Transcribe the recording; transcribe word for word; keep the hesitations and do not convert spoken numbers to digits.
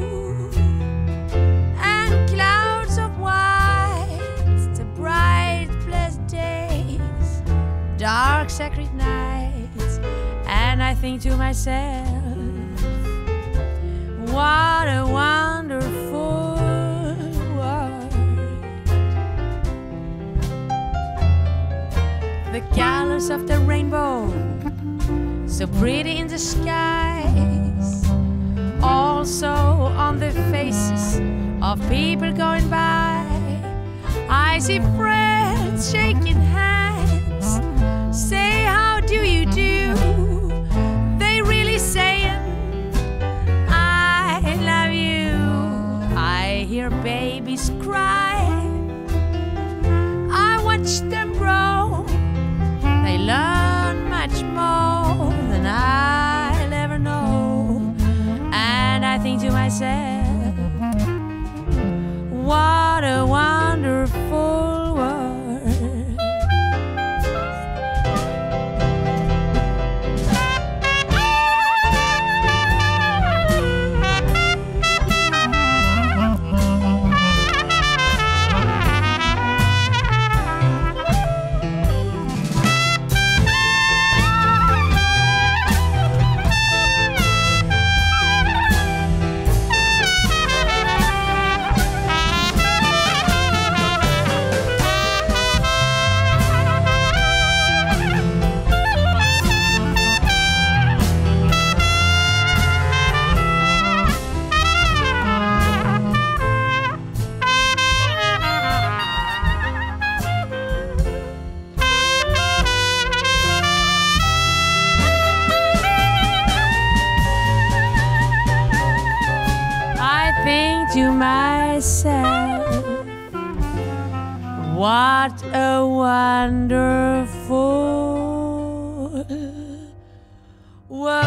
dark sacred nights, and I think to myself, what a wonderful world. The colors of the rainbow, so pretty in the skies, also on the faces of people going by. I see friends shaking hands, say how do you do, they really saying I love you. I hear babies cry, I watch them grow, they learn much more than I'll ever know. And I think to myself, what a wonderful to myself, what a wonderful world.